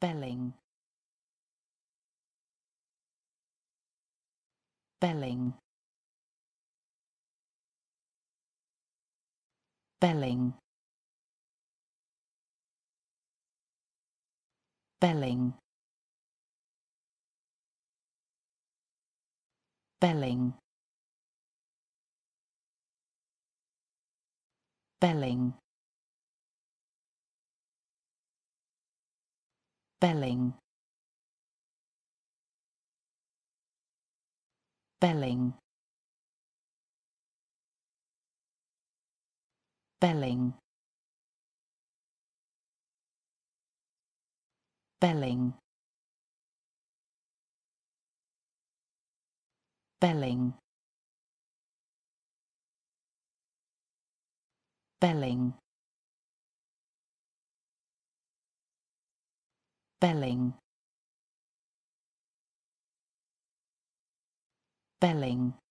Belling. Belling. Belling. Belling. Belling. Belling. Belling. Belling. Belling. Belling. Belling. Belling. Belling. Belling.